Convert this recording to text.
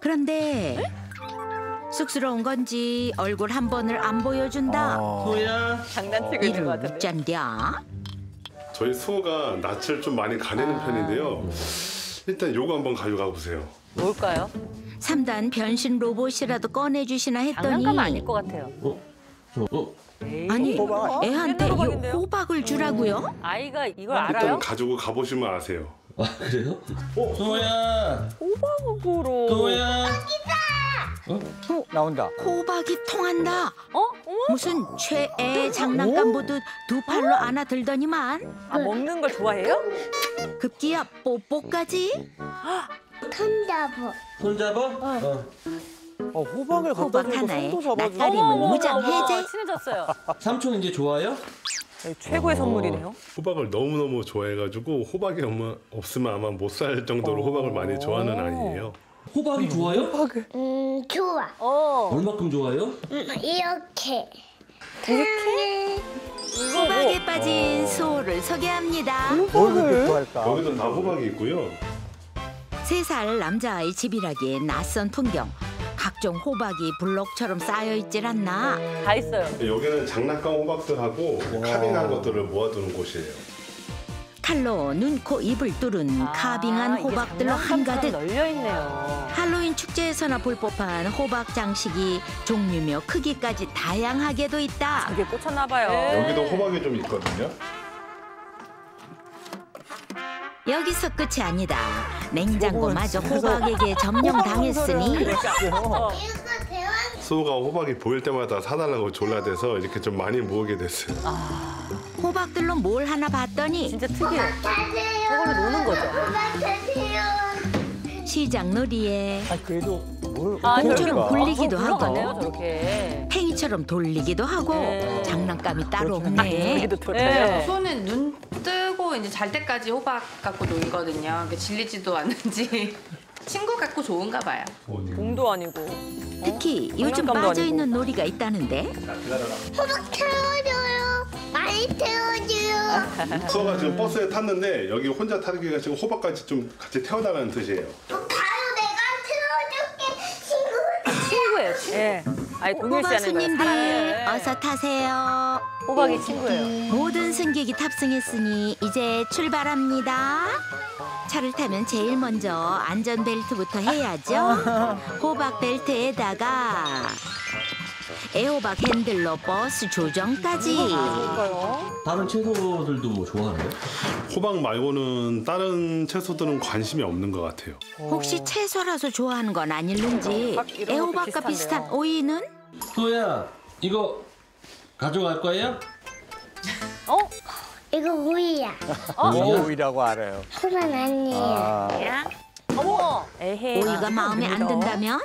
그런데 쑥스러운 건지 얼굴 한 번을 안 보여준다. 뭐야? 장난치고 있는 것 같은데. 짠디야. 저희 수호가 낯을 좀 많이 가리는 편인데요. 일단 요거 한번 가져가 보세요. 뭘까요? 3단 변신 로봇이라도 꺼내주시나 했더니 장난감 아닐 것 같아요. 아니, 애한테 이 호박을 주라고요? 아이가 이걸 알아요? 일단 가지고 가보시면 아세요. 아, 그래요? 수호야! 호박으로... 수호야! 나온다. 호박이 통한다. 무슨 최애 장난감 보듯 두 팔로 안아들더니만. 아, 먹는 걸 좋아해요? 급기야 뽀뽀까지? 손잡어. 손잡어? 호박을 갖다 주고 손도 잡아주고. 호박 하나에 낯가림은 무장 해제. 친해졌어요. 삼촌 이제 좋아요? 최고의 선물이네요. 호박을 너무너무 좋아해가지고 호박이 없으면 아마 못 살 정도로 호박을 많이 좋아하는 아이예요. 호박이 좋아요? 호박을? 좋아. 얼마큼 좋아요? 이렇게. 이렇게? 호박에 빠진 수호를 소개합니다. 호박을? 여기는 다 호박이 있고요. 3살 남자아이 집이라기에 낯선 풍경. 각종 호박이 블록처럼 쌓여있질 않나. 다 있어요. 여기는 장난감 호박들하고 카빙한 것들을 모아두는 곳이에요. 칼로 눈, 코, 입을 뚫은 카빙한 호박들로 한가득 널려있네요. 할로윈 축제에서나 볼 법한 호박 장식이 종류며 크기까지 다양하게도 있다. 이게 꽂혔나 봐요. 여기도 호박이 좀 있거든요. 여기서 끝이 아니다. 냉장고마저 호박에게 점령당했으니. 수호가 호박이 보일 때마다 사달라고 졸라대서 이렇게 좀 많이 모으게 됐어요. 호박들로 뭘 하나 봤더니 진짜 특이해. 저걸로 노는 거죠. 시장놀이에 공처럼 굴리기도 하고 팽이처럼 돌리기도 하고 장난감이 따로 없네. 수호는 눈 뜨고 이제 잘 때까지 호박 갖고 놀거든요. 질리지도 않는지. 친구 갖고 좋은가 봐요. 공도 아니고. 특히 요즘 빠져있는 아니고. 놀이가 있다는데. 호박 태워줘요. 많이 태워줘요. 수호가 지금 버스에 탔는데 여기 혼자 타기가 지금 호박까지 좀 같이 태워달라는 뜻이에요. 바로 내가 태워줄게. 친구예요. 예. 아니, 호박 손님들 어서 타세요. 호박이 친구예요. 모든 승객이 탑승했으니 이제 출발합니다. 차를 타면 제일 먼저 안전벨트부터 해야죠. 호박 벨트에다가 애호박 핸들로 버스 조정까지. 다른 채소들도 뭐 좋아하나요? 호박 말고는 다른 채소들은 관심이 없는 것 같아요. 혹시 채소라서 좋아하는 건 아닐는지 애호박과 비슷한 오이는? 수호야, 이거 가져갈 거예요? 이거 오이야. 오이라고 알아요. 그건 아니에요. 어머, 오이가 마음에 안 든다면?